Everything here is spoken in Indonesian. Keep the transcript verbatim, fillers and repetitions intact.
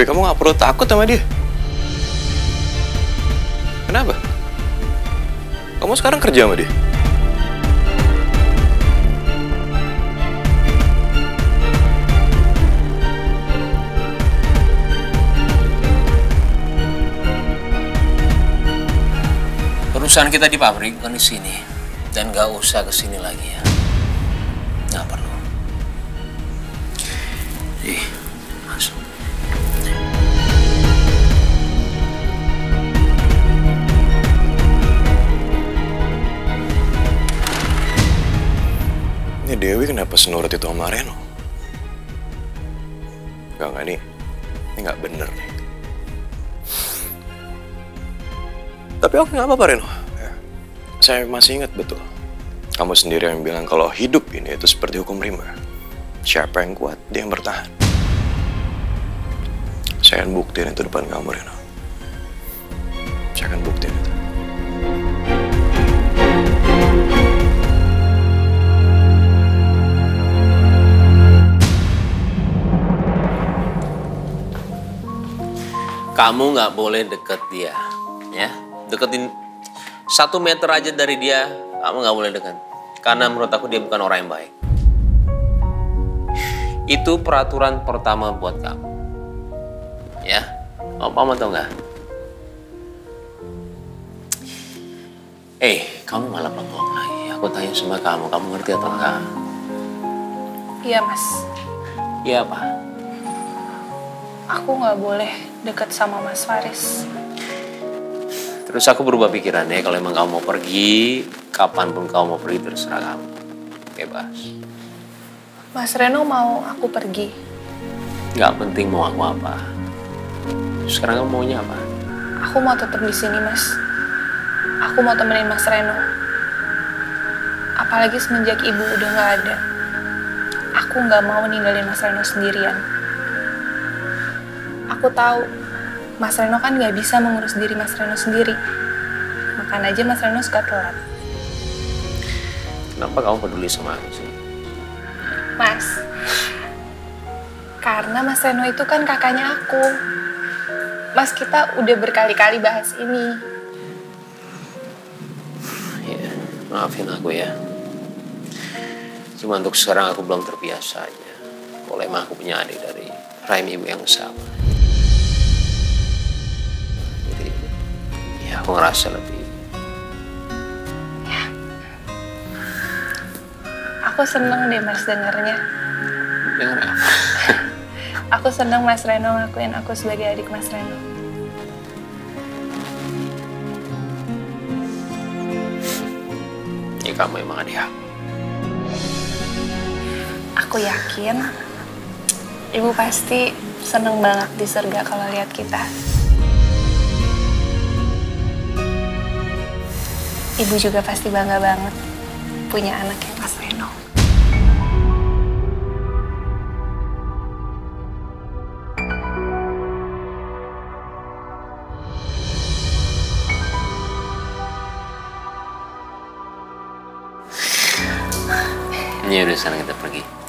gue, kamu gak perlu takut sama dia. Kenapa? Kamu sekarang kerja sama dia? Urusan kita di pabrik, bukan di sini. Dan gak usah ke sini lagi ya. Gak perlu. Ih, masuk. Ini Dewi kenapa senurut itu sama Reno? Gak, gak nih. Ini gak bener nih. Tapi oke, gak apa-apa Reno. Saya masih ingat betul. Kamu sendiri yang bilang kalau hidup ini itu seperti hukum rimba. Siapa yang kuat, dia yang bertahan. Saya akan buktiin itu depan kamu, Reno. Saya akan buktiin itu. Kamu gak boleh deket dia, ya. Deketin satu meter aja dari dia, kamu nggak boleh dekat. Karena menurut aku dia bukan orang yang baik. Itu peraturan pertama buat kamu. Ya, kamu paham atau nggak? Eh, kamu malah bengong lagi. Aku tanya sama kamu, kamu ngerti atau nggak? Iya, Mas. Iya, Pak. Aku nggak boleh dekat sama Mas Faris. Terus aku berubah pikirannya, kalau emang kamu mau pergi, kapanpun kamu mau pergi, terserah kamu. Bebas. Mas Reno mau aku pergi? Nggak penting mau aku apa. Sekarang kamu maunya apa? Aku mau tetap di sini, Mas. Aku mau temenin Mas Reno. Apalagi semenjak ibu udah nggak ada. Aku nggak mau ninggalin Mas Reno sendirian. Aku tahu. Mas Reno kan nggak bisa mengurus diri Mas Reno sendiri. Makan aja Mas Reno suka telat. Kenapa kamu peduli sama aku sih? Mas, karena Mas Reno itu kan kakaknya aku. Mas, kita udah berkali-kali bahas ini. Ya, maafin aku ya. Cuma untuk sekarang aku belum terbiasa aja. Kalau emang aku punya adik dari rahim ibu yang sama. Aku ngerasa lebih. Ya. Aku seneng deh Mas dengernya. Denger apa? Aku seneng Mas Reno ngakuin aku sebagai adik Mas Reno. Ya kamu emang adik aku. Aku yakin Ibu pasti seneng banget di surga kalau lihat kita. Ibu juga pasti bangga banget punya anak yang Mas Reno. Ini udah sana kita pergi.